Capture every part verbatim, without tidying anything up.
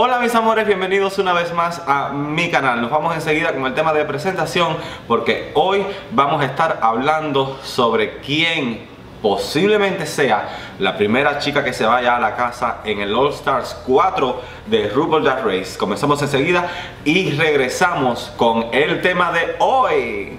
Hola mis amores, bienvenidos una vez más a mi canal. Nos vamos enseguida con el tema de presentación porque hoy vamos a estar hablando sobre quién posiblemente sea la primera chica que se vaya a la casa en el All Stars cuatro de RuPaul's Drag Race. Comenzamos enseguida y regresamos con el tema de hoy.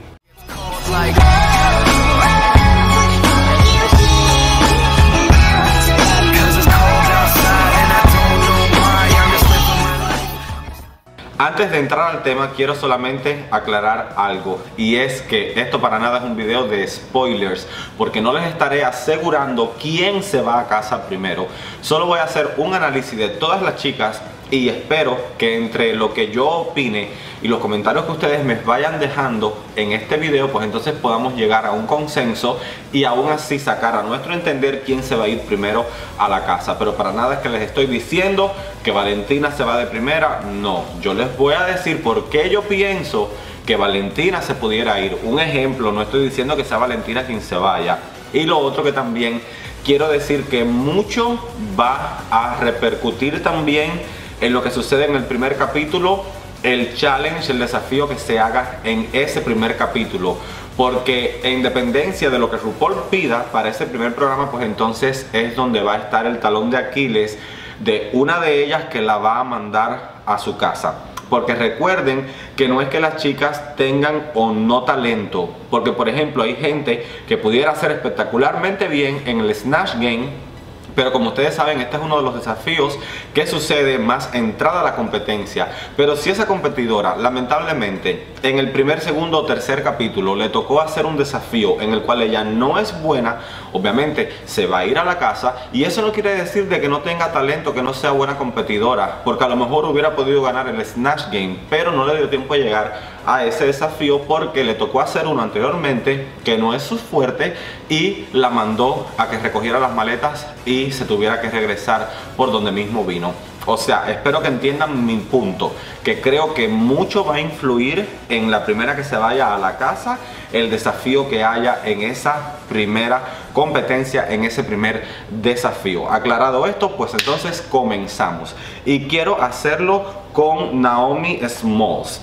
Antes de entrar al tema, quiero solamente aclarar algo, y es que esto para nada es un video de spoilers, porque no les estaré asegurando quién se va a casa primero. Solo voy a hacer un análisis de todas las chicas y espero que entre lo que yo opine y los comentarios que ustedes me vayan dejando en este video, pues entonces podamos llegar a un consenso y aún así sacar a nuestro entender quién se va a ir primero a la casa. Pero para nada es que les estoy diciendo que Valentina se va de primera, no. Yo les voy a decir por qué yo pienso que Valentina se pudiera ir. Un ejemplo, no estoy diciendo que sea Valentina quien se vaya. Y lo otro que también quiero decir que mucho va a repercutir también en lo que sucede en el primer capítulo, el challenge, el desafío que se haga en ese primer capítulo, porque en dependencia de lo que RuPaul pida para ese primer programa, pues entonces es donde va a estar el talón de Aquiles de una de ellas que la va a mandar a su casa. Porque recuerden que no es que las chicas tengan o no talento, porque por ejemplo hay gente que pudiera hacer espectacularmente bien en el Snatch Game, pero como ustedes saben, este es uno de los desafíos que sucede más entrada a la competencia. Pero si esa competidora, lamentablemente, en el primer, segundo o tercer capítulo le tocó hacer un desafío en el cual ella no es buena, obviamente se va a ir a la casa. Y eso no quiere decir de que no tenga talento, que no sea buena competidora, porque a lo mejor hubiera podido ganar el Snatch Game, pero no le dio tiempo a llegar a ese desafío porque le tocó hacer uno anteriormente que no es su fuerte, y la mandó a que recogiera las maletas y Y se tuviera que regresar por donde mismo vino. O sea, espero que entiendan mi punto, que creo que mucho va a influir en la primera que se vaya a la casa, el desafío que haya en esa primera competencia, en ese primer desafío. Aclarado esto, pues entonces comenzamos. Y quiero hacerlo con Naomi Smalls.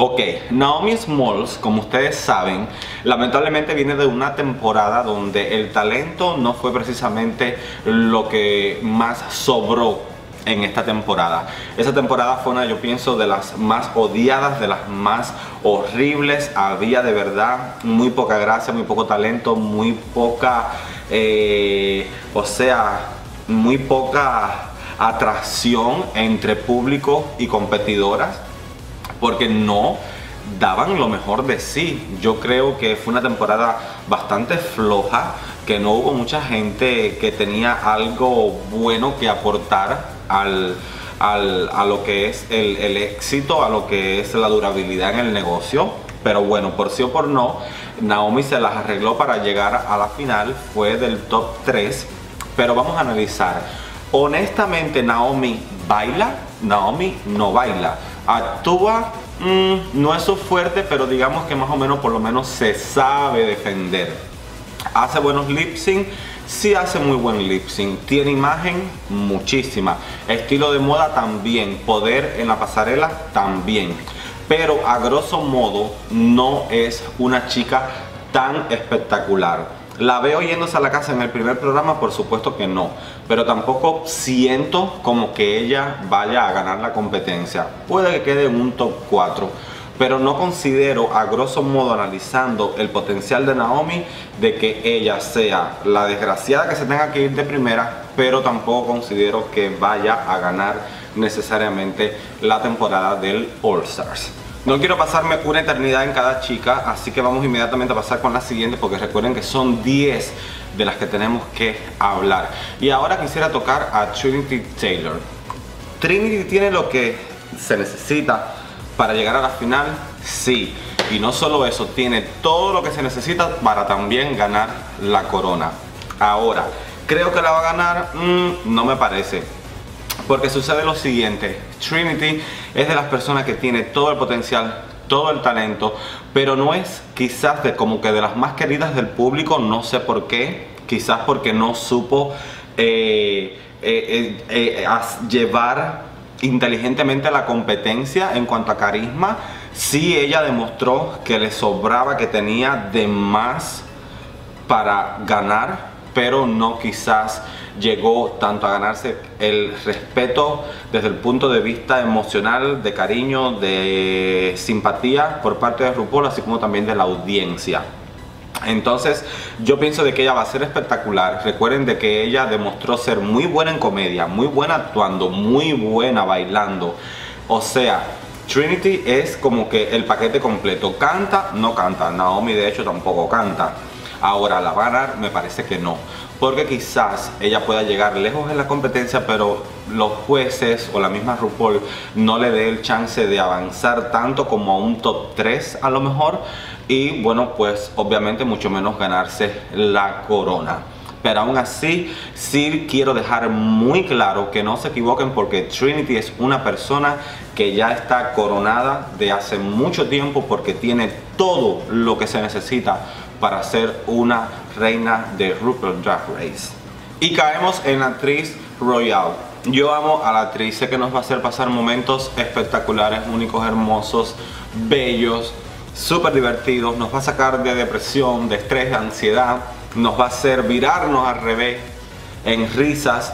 Ok, Naomi Smalls, como ustedes saben, lamentablemente viene de una temporada donde el talento no fue precisamente lo que más sobró en esta temporada. Esa temporada fue una, yo pienso, de las más odiadas, de las más horribles. Había de verdad muy poca gracia, muy poco talento, muy poca, eh, o sea, muy poca atracción entre público y competidoras, porque no daban lo mejor de sí. Yo creo que fue una temporada bastante floja, que no hubo mucha gente que tenía algo bueno que aportar al, al, a lo que es el, el éxito, a lo que es la durabilidad en el negocio. Pero bueno, por sí o por no, Naomi se las arregló para llegar a la final, fue del top tres. Pero vamos a analizar. Honestamente, Naomi baila, Naomi no baila. Actúa, mmm, no es su fuerte, pero digamos que más o menos, por lo menos se sabe defender. Hace buenos lip sync, sí hace muy buen lip sync. Tiene imagen, muchísima. Estilo de moda también, poder en la pasarela también. Pero a grosso modo no es una chica tan espectacular. ¿La veo yéndose a la casa en el primer programa? Por supuesto que no, pero tampoco siento como que ella vaya a ganar la competencia. Puede que quede en un top cuatro, pero no considero, a grosso modo, analizando el potencial de Naomi, de que ella sea la desgraciada que se tenga que ir de primera, pero tampoco considero que vaya a ganar necesariamente la temporada del All Stars. No quiero pasarme una eternidad en cada chica, así que vamos inmediatamente a pasar con la siguiente, porque recuerden que son diez de las que tenemos que hablar. Y ahora quisiera tocar a Trinity Taylor. Trinity tiene lo que se necesita para llegar a la final, sí. Y no solo eso, tiene todo lo que se necesita para también ganar la corona. Ahora, ¿creo que la va a ganar? Mm, no me parece. Porque sucede lo siguiente: Trinity es de las personas que tiene todo el potencial, todo el talento, pero no es quizás de como que de las más queridas del público, no sé por qué, quizás porque no supo eh, eh, eh, eh, llevar inteligentemente a la competencia en cuanto a carisma. Sí, ella demostró que le sobraba, que tenía de más para ganar, pero no quizás llegó tanto a ganarse el respeto desde el punto de vista emocional, de cariño, de simpatía por parte de RuPaul, así como también de la audiencia. Entonces yo pienso de que ella va a ser espectacular. Recuerden de que ella demostró ser muy buena en comedia, muy buena actuando, muy buena bailando. O sea, Trinity es como que el paquete completo. Canta, no canta. Naomi de hecho tampoco canta. Ahora, ¿la va a ganar? Me parece que no, porque quizás ella pueda llegar lejos en la competencia, pero los jueces o la misma RuPaul no le dé el chance de avanzar tanto como a un top tres a lo mejor, y bueno, pues obviamente mucho menos ganarse la corona. Pero aún así, sí quiero dejar muy claro que no se equivoquen, porque Trinity es una persona que ya está coronada de hace mucho tiempo, porque tiene todo lo que se necesita para ser una reina de RuPaul's Drag Race. Y caemos en la actriz Royale. Yo amo a la actriz, sé que nos va a hacer pasar momentos espectaculares, únicos, hermosos, bellos, súper divertidos. Nos va a sacar de depresión, de estrés, de ansiedad. Nos va a hacer virarnos al revés en risas.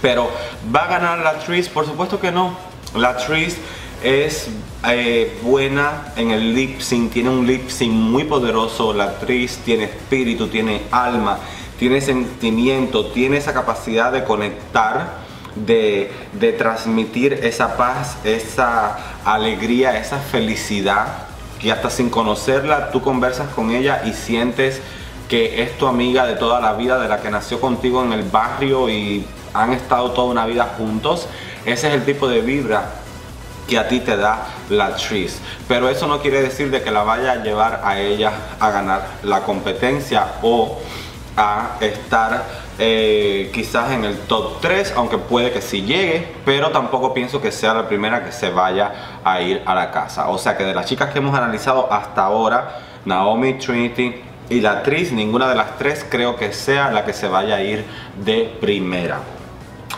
Pero ¿va a ganar Latrice? Por supuesto que no. Latrice es eh, buena en el lip sync, tiene un lip sync muy poderoso. Latrice tiene espíritu, tiene alma, tiene sentimiento, tiene esa capacidad de conectar, de, de transmitir esa paz, esa alegría, esa felicidad, que hasta sin conocerla tú conversas con ella y sientes que es tu amiga de toda la vida, de la que nació contigo en el barrio y han estado toda una vida juntos. Ese es el tipo de vibra que a ti te da la actriz, pero eso no quiere decir de que la vaya a llevar a ella a ganar la competencia o a estar eh, quizás en el top tres, aunque puede que sí llegue, pero tampoco pienso que sea la primera que se vaya a ir a la casa. O sea que de las chicas que hemos analizado hasta ahora, Naomi, Trinity y la actriz, ninguna de las tres creo que sea la que se vaya a ir de primera.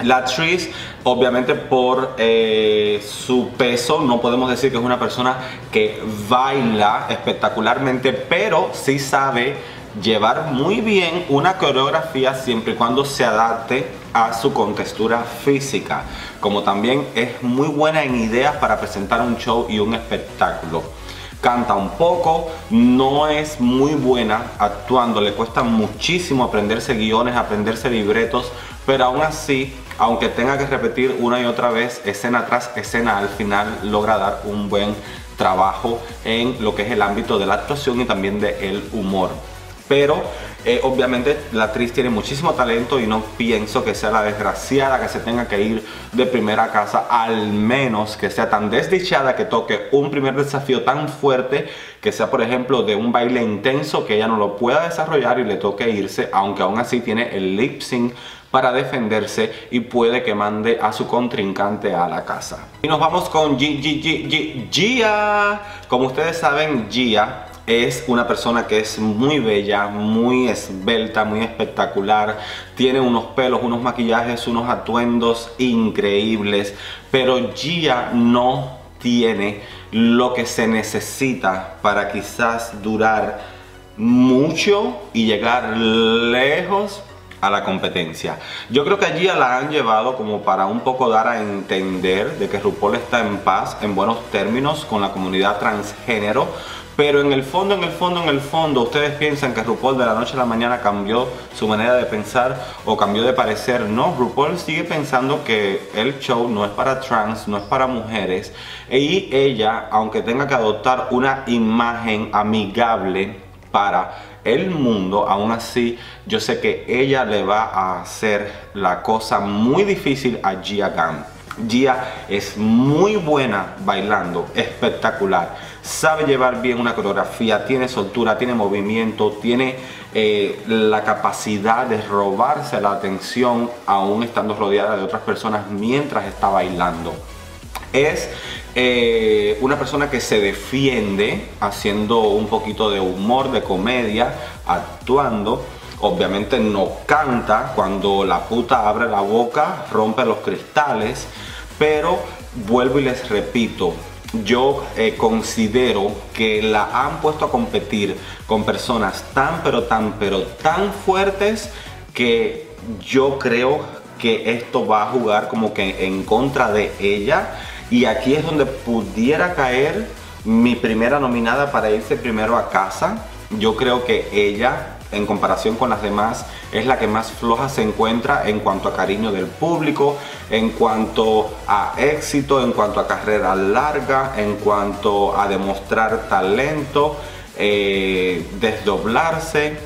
La actriz, obviamente por eh, su peso, no podemos decir que es una persona que baila espectacularmente, pero sí sabe llevar muy bien una coreografía siempre y cuando se adapte a su contextura física, como también es muy buena en ideas para presentar un show y un espectáculo. Canta un poco, no es muy buena actuando, le cuesta muchísimo aprenderse guiones, aprenderse libretos, pero aún así, aunque tenga que repetir una y otra vez, escena tras escena, al final logra dar un buen trabajo en lo que es el ámbito de la actuación y también del humor. Pero eh, obviamente la actriz tiene muchísimo talento y no pienso que sea la desgraciada que se tenga que ir de primera casa, al menos que sea tan desdichada que toque un primer desafío tan fuerte que sea, por ejemplo, de un baile intenso que ella no lo pueda desarrollar y le toque irse, aunque aún así tiene el lip sync para defenderse y puede que mande a su contrincante a la casa. Y nos vamos con G G G G Gia. Como ustedes saben, Gia es una persona que es muy bella, muy esbelta, muy espectacular. Tiene unos pelos, unos maquillajes, unos atuendos increíbles. Pero Gia no tiene lo que se necesita para quizás durar mucho y llegar lejos a la competencia. Yo creo que allí la han llevado como para un poco dar a entender de que RuPaul está en paz, en buenos términos con la comunidad transgénero, pero en el fondo, en el fondo, en el fondo, ustedes piensan que RuPaul de la noche a la mañana cambió su manera de pensar o cambió de parecer. No, RuPaul sigue pensando que el show no es para trans, no es para mujeres, y ella, aunque tenga que adoptar una imagen amigable para el mundo, aún así yo sé que ella le va a hacer la cosa muy difícil a Gia Gunn. Gia es muy buena bailando, espectacular, sabe llevar bien una coreografía, tiene soltura, tiene movimiento, tiene eh, la capacidad de robarse la atención aún estando rodeada de otras personas mientras está bailando. Es eh, una persona que se defiende haciendo un poquito de humor, de comedia, actuando. Obviamente no canta, cuando la puta abre la boca rompe los cristales, Pero vuelvo y les repito, yo eh, considero que la han puesto a competir con personas tan pero tan pero tan fuertes que yo creo que esto va a jugar como que en contra de ella, y aquí es donde pudiera caer mi primera nominada para irse primero a casa. Yo creo que ella, en comparación con las demás, es la que más floja se encuentra en cuanto a cariño del público, en cuanto a éxito, en cuanto a carrera larga, en cuanto a demostrar talento, eh, desdoblarse,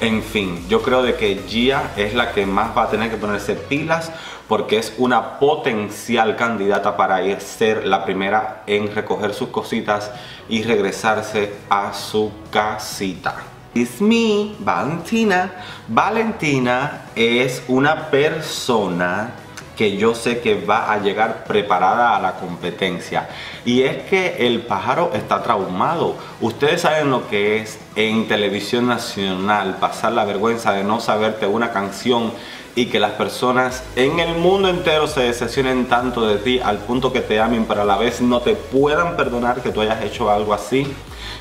en fin. Yo creo de que Gia es la que más va a tener que ponerse pilas, porque es una potencial candidata para ir ser la primera en recoger sus cositas y regresarse a su casita. It's me, Valentina. Valentina es una persona que yo sé que va a llegar preparada a la competencia. Y es que el pájaro está traumado. Ustedes saben lo que es en televisión nacional pasar la vergüenza de no saberte una canción y que las personas en el mundo entero se decepcionen tanto de ti al punto que te amen, pero a la vez no te puedan perdonar que tú hayas hecho algo así.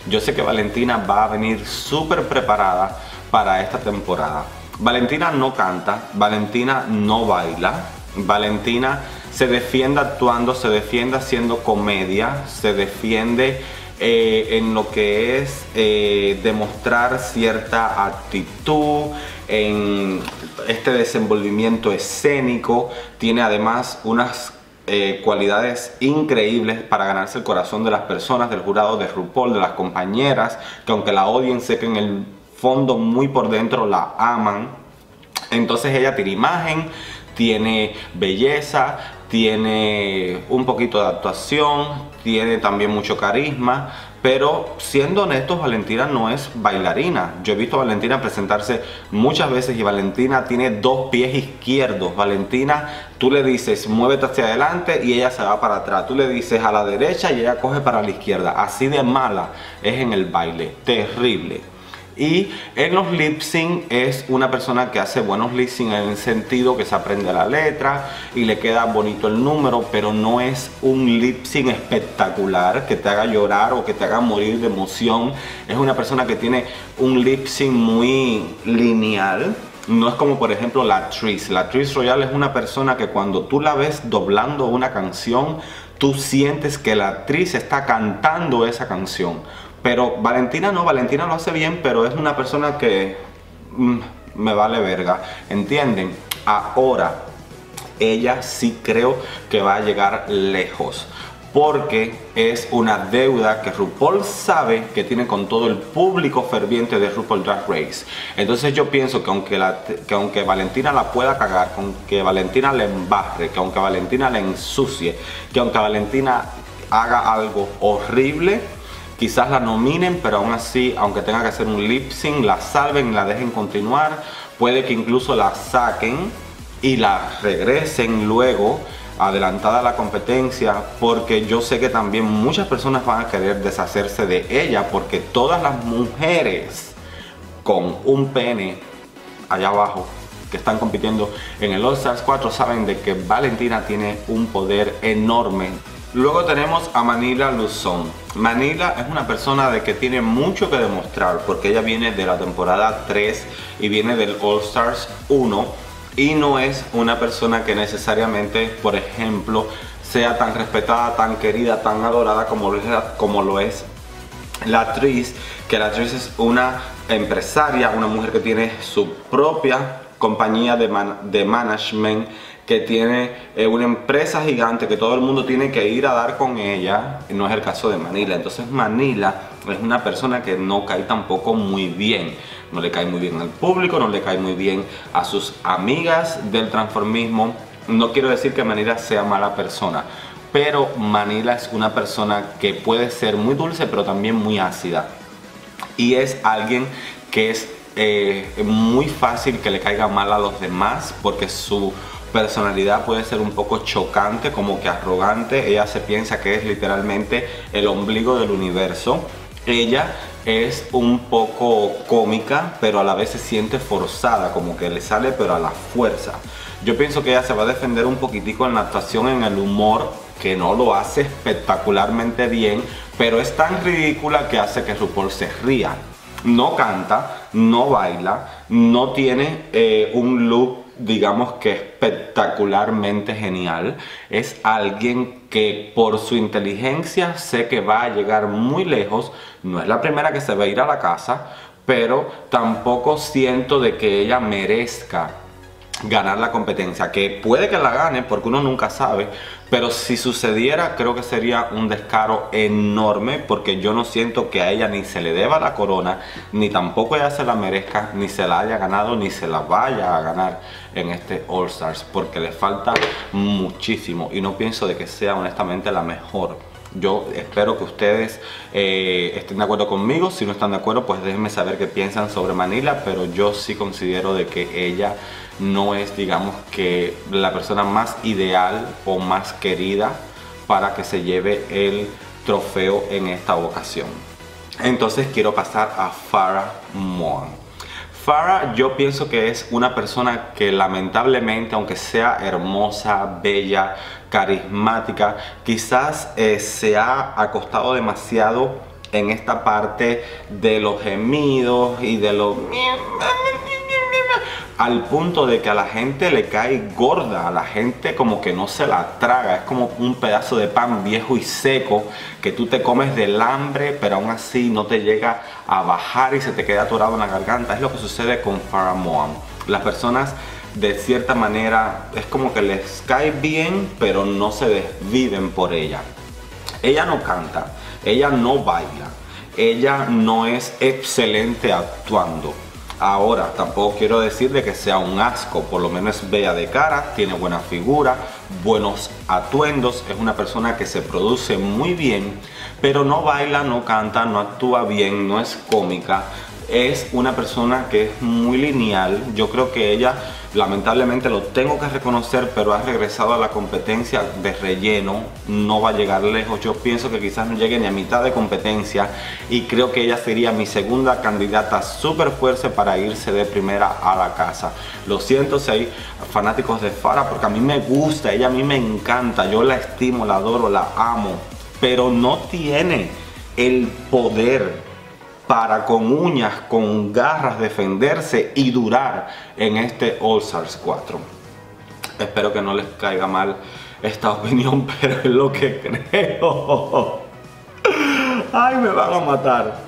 Yo sé que Valentina va a venir súper preparada para esta temporada. Valentina no canta, Valentina no baila, Valentina se defiende actuando, se defiende haciendo comedia, se defiende eh, en lo que es eh, demostrar cierta actitud, en este desenvolvimiento escénico. Tiene además unas Eh, cualidades increíbles para ganarse el corazón de las personas, del jurado, de RuPaul, de las compañeras, que aunque la odien, sé que en el fondo muy por dentro la aman. Entonces ella tiene imagen, tiene belleza, tiene un poquito de actuación, tiene también mucho carisma. Pero siendo honestos, Valentina no es bailarina. Yo he visto a Valentina presentarse muchas veces y Valentina tiene dos pies izquierdos. Valentina, tú le dices muévete hacia adelante y ella se va para atrás. Tú le dices a la derecha y ella coge para la izquierda. Así de mala es en el baile, terrible. Y en los lip sync es una persona que hace buenos lip sync en el sentido que se aprende la letra y le queda bonito el número, pero no es un lip sync espectacular que te haga llorar o que te haga morir de emoción. Es una persona que tiene un lip sync muy lineal. No es como por ejemplo Latrice. Latrice Royale es una persona que cuando tú la ves doblando una canción, tú sientes que la actriz está cantando esa canción. Pero Valentina no, Valentina lo hace bien, pero es una persona que mm, me vale verga, ¿entienden? Ahora, ella sí creo que va a llegar lejos, porque es una deuda que RuPaul sabe que tiene con todo el público ferviente de RuPaul Drag Race. Entonces yo pienso que aunque, la, que aunque Valentina la pueda cagar, que Valentina le embarre, que aunque Valentina le ensucie, que aunque Valentina haga algo horrible, quizás la nominen, pero aún así, aunque tenga que hacer un lip sync, la salven y la dejen continuar. Puede que incluso la saquen y la regresen luego, adelantada a la competencia, porque yo sé que también muchas personas van a querer deshacerse de ella, porque todas las mujeres con un pene allá abajo que están compitiendo en el All Stars cuatro saben de que Valentina tiene un poder enorme. Luego tenemos a Manila Luzón. Manila es una persona de que tiene mucho que demostrar, porque ella viene de la temporada tres y viene del All Stars uno, y no es una persona que necesariamente, por ejemplo, sea tan respetada, tan querida, tan adorada como lo es, como lo es Latrice, que Latrice es una empresaria, una mujer que tiene su propia compañía de, man de management, que tiene eh, una empresa gigante que todo el mundo tiene que ir a dar con ella. No es el caso de Manila. Entonces Manila es una persona que no cae tampoco muy bien. No le cae muy bien al público, no le cae muy bien a sus amigas del transformismo. No quiero decir que Manila sea mala persona, pero Manila es una persona que puede ser muy dulce, pero también muy ácida. Y es alguien que es eh, muy fácil que le caiga mal a los demás, porque su personalidad puede ser un poco chocante, como que arrogante. Ella se piensa que es literalmente el ombligo del universo. Ella es un poco cómica, pero a la vez se siente forzada, como que le sale pero a la fuerza. Yo pienso que ella se va a defender un poquitico en la actuación, en el humor, que no lo hace espectacularmente bien, pero es tan ridícula que hace que RuPaul se ría. No canta, no baila, no tiene eh, un look, digamos que espectacularmente genial. Es alguien que por su inteligencia sé que va a llegar muy lejos. No es la primera que se va a ir a la casa, pero tampoco siento de que ella merezca ganar la competencia, que puede que la gane porque uno nunca sabe, pero si sucediera creo que sería un descaro enorme, porque yo no siento que a ella ni se le deba la corona, ni tampoco ella se la merezca, ni se la haya ganado, ni se la vaya a ganar en este All Stars, porque le falta muchísimo y no pienso de que sea honestamente la mejor. Yo espero que ustedes eh, estén de acuerdo conmigo. Si no están de acuerdo, pues déjenme saber qué piensan sobre Manila, pero yo sí considero de que ella no es, digamos, que la persona más ideal o más querida para que se lleve el trofeo en esta ocasión. Entonces quiero pasar a Farrah Moan. Farrah, yo pienso que es una persona que lamentablemente, aunque sea hermosa, bella, carismática, quizás eh, se ha acostado demasiado en esta parte de los gemidos y de los... al punto de que a la gente le cae gorda, a la gente como que no se la traga, es como un pedazo de pan viejo y seco que tú te comes del hambre, pero aún así no te llega a bajar y se te queda atorado en la garganta. Es lo que sucede con Farrah Moan. Las personas de cierta manera es como que les cae bien, pero no se desviven por ella. Ella no canta, ella no baila, ella no es excelente actuando. Ahora, tampoco quiero decir de que sea un asco, por lo menos es bella de cara, tiene buena figura, buenos atuendos, es una persona que se produce muy bien, pero no baila, no canta, no actúa bien, no es cómica, es una persona que es muy lineal. Yo creo que ella, lamentablemente lo tengo que reconocer, pero ha regresado a la competencia de relleno, no va a llegar lejos. Yo pienso que quizás no llegue ni a mitad de competencia y creo que ella sería mi segunda candidata súper fuerte para irse de primera a la casa. Lo siento si hay fanáticos de Farrah, porque a mí me gusta, ella a mí me encanta, yo la estimo, la adoro, la amo, pero no tiene el poder para con uñas, con garras defenderse y durar en este All Stars cuatro. Espero que no les caiga mal esta opinión, pero es lo que creo. Ay, me van a matar.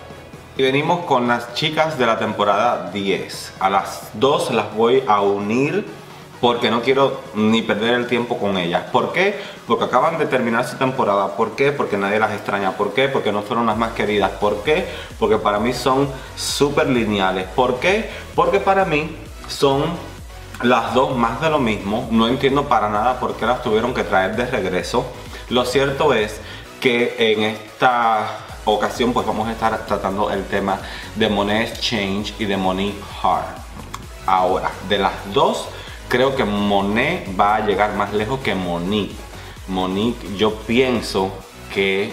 Y venimos con las chicas de la temporada diez. A las dos las voy a unir porque no quiero ni perder el tiempo con ellas. ¿Por qué? Porque acaban de terminar su temporada. ¿Por qué? Porque nadie las extraña. ¿Por qué? Porque no fueron las más queridas. ¿Por qué? Porque para mí son súper lineales. ¿Por qué? Porque para mí son las dos más de lo mismo. No entiendo para nada por qué las tuvieron que traer de regreso. Lo cierto es que en esta ocasión pues vamos a estar tratando el tema de Monét X Change y de Monique Heart. Ahora, de las dos, creo que Monet va a llegar más lejos que Monique. Monique, yo pienso que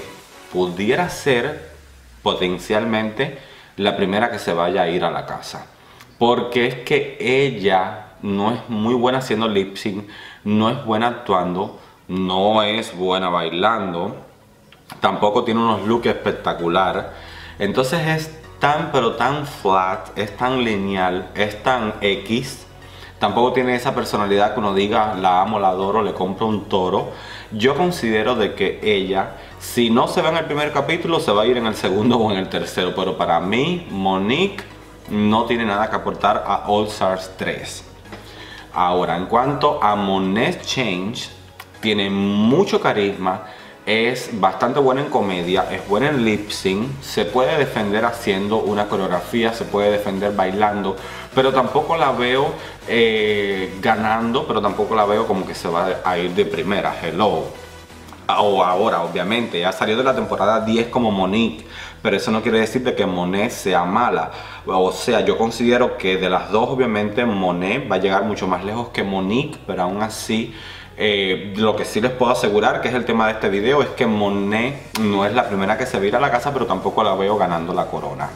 pudiera ser potencialmente la primera que se vaya a ir a la casa. Porque es que ella no es muy buena haciendo lip sync, no es buena actuando, no es buena bailando, tampoco tiene unos looks espectaculares. Entonces es tan pero tan flat, es tan lineal, es tan X. Tampoco tiene esa personalidad que uno diga, la amo, la adoro, le compro un toro. Yo considero de que ella, si no se va en el primer capítulo, se va a ir en el segundo o en el tercero. Pero para mí, Monique no tiene nada que aportar a All Stars tres. Ahora, en cuanto a Monét X Change, tiene mucho carisma, es bastante buena en comedia, es buena en lip sync, se puede defender haciendo una coreografía, se puede defender bailando, pero tampoco la veo eh, ganando, pero tampoco la veo como que se va a ir de primera. Hello. O ahora, obviamente, ya salió de la temporada diez como Monique, pero eso no quiere decir de que Monet sea mala. O sea, yo considero que de las dos, obviamente, Monet va a llegar mucho más lejos que Monique, pero aún así... Eh, lo que sí les puedo asegurar, que es el tema de este video, es que Monet no es la primera que se va a ir a la casa, pero tampoco la veo ganando la corona.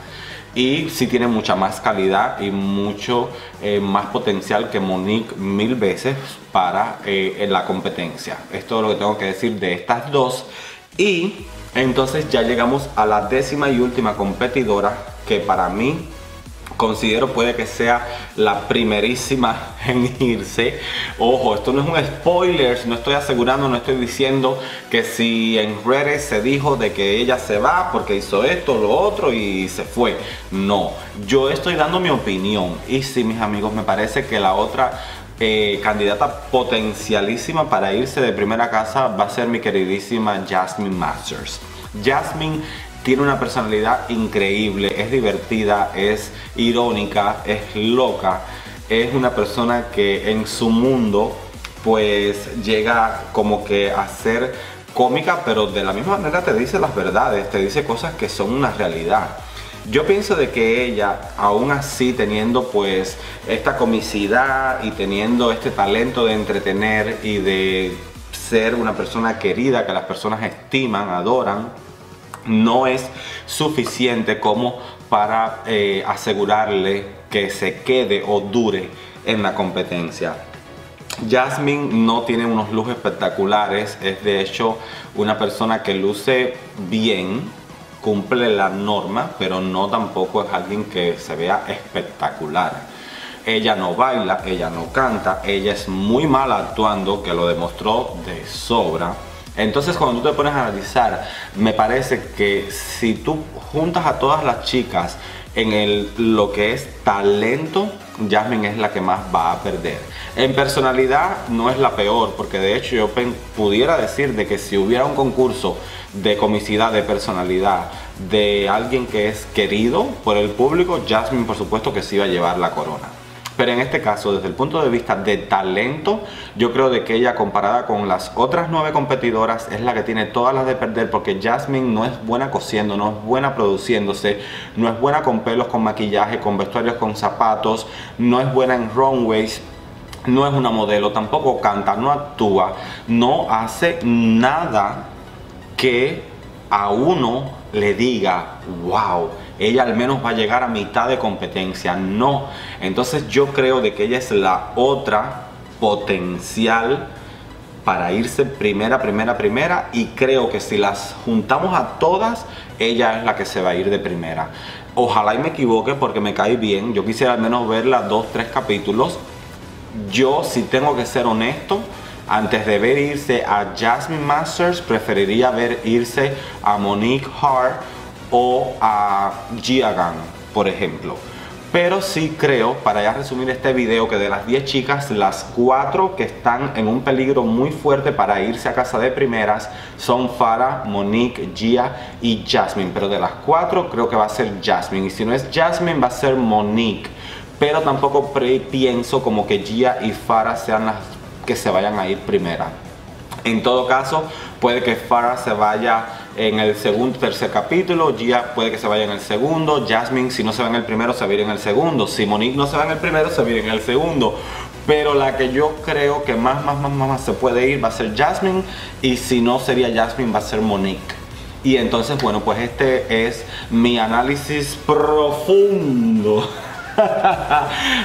y sí tiene mucha más calidad y mucho eh, más potencial que Monique mil veces para eh, en la competencia. Es todo lo que tengo que decir de estas dos. Y entonces ya llegamos a la décima y última competidora, que para mí considero puede que sea la primerísima en irse. Ojo, esto no es un spoiler, no estoy asegurando, no estoy diciendo que si en redes se dijo de que ella se va porque hizo esto, lo otro y se fue. No, yo estoy dando mi opinión. Y sí, mis amigos, me parece que la otra eh, candidata potencialísima para irse de primera casa va a ser mi queridísima Jasmine Masters. Jasmine tiene una personalidad increíble, es divertida, es irónica, es loca. Es una persona que en su mundo pues llega como que a ser cómica, pero de la misma manera te dice las verdades, te dice cosas que son una realidad. Yo pienso de que ella, aún así teniendo pues esta comicidad y teniendo este talento de entretener y de ser una persona querida, que las personas estiman, adoran, no es suficiente como para eh, asegurarle que se quede o dure en la competencia. Jasmine no tiene unos looks espectaculares, es de hecho una persona que luce bien, cumple la norma, pero no tampoco es alguien que se vea espectacular. Ella no baila, ella no canta, ella es muy mala actuando, que lo demostró de sobra. Entonces cuando tú te pones a analizar, me parece que si tú juntas a todas las chicas en el, lo que es talento, Jasmine es la que más va a perder. En personalidad no es la peor, porque de hecho yo pudiera decir de que si hubiera un concurso de comicidad, de personalidad, de alguien que es querido por el público, Jasmine por supuesto que sí iba a llevar la corona. Pero en este caso, desde el punto de vista de talento, yo creo de que ella, comparada con las otras nueve competidoras, es la que tiene todas las de perder, porque Jasmine no es buena cosiendo, no es buena produciéndose, no es buena con pelos, con maquillaje, con vestuarios, con zapatos, no es buena en runways, no es una modelo, tampoco canta, no actúa, no hace nada que a uno le diga, wow, ella al menos va a llegar a mitad de competencia. No, entonces yo creo de que ella es la otra potencial para irse primera, primera, primera, y creo que si las juntamos a todas, ella es la que se va a ir de primera. Ojalá y me equivoque, porque me cae bien, yo quisiera al menos verla dos, tres capítulos. Yo, si tengo que ser honesto, antes de ver irse a Jasmine Masters, preferiría ver irse a Monique Heart o a Gia Gunn, por ejemplo. Pero sí creo, para ya resumir este video, que de las diez chicas, las cuatro que están en un peligro muy fuerte para irse a casa de primeras son Farrah, Monique, Gia y Jasmine. Pero de las cuatro creo que va a ser Jasmine, y si no es Jasmine va a ser Monique. Pero tampoco pienso como que Gia y Farrah sean las que se vayan a ir primera. En todo caso, puede que Farrah se vaya en el segundo, tercer capítulo, Gia puede que se vaya en el segundo, Jasmine si no se va en el primero se va a ir en el segundo, si Monique no se va en el primero se va a ir en el segundo. Pero la que yo creo que más, más, más, más se puede ir va a ser Jasmine, y si no sería Jasmine va a ser Monique. Y entonces, bueno, pues este es mi análisis profundo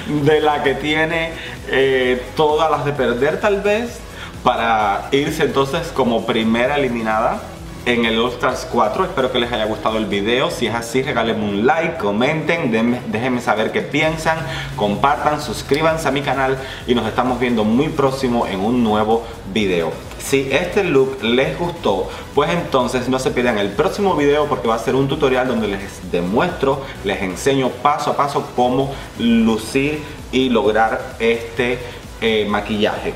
de la que tiene eh, todas las de perder tal vez para irse entonces como primera eliminada en el All Stars cuatro. Espero que les haya gustado el video. Si es así, regálenme un like, comenten, denme, déjenme saber qué piensan, compartan, suscríbanse a mi canal y nos estamos viendo muy próximo en un nuevo video. Si este look les gustó, pues entonces no se pierdan el próximo video, porque va a ser un tutorial donde les demuestro, les enseño paso a paso cómo lucir y lograr este eh, maquillaje.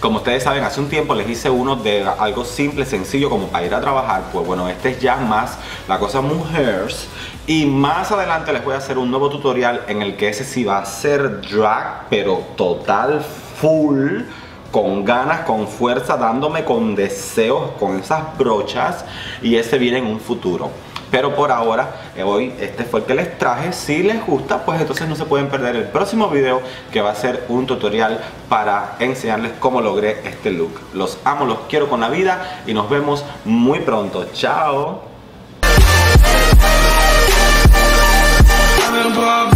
Como ustedes saben, hace un tiempo les hice uno de algo simple, sencillo, como para ir a trabajar. Pues bueno, este es ya más la cosa mujeres. Y más adelante les voy a hacer un nuevo tutorial en el que ese sí va a ser drag, pero total, full, con ganas, con fuerza, dándome con deseos, con esas brochas, y ese viene en un futuro. Pero por ahora, eh, hoy este fue el que les traje. Si les gusta, pues entonces no se pueden perder el próximo video, que va a ser un tutorial para enseñarles cómo logré este look. Los amo, los quiero con la vida y nos vemos muy pronto. Chao. above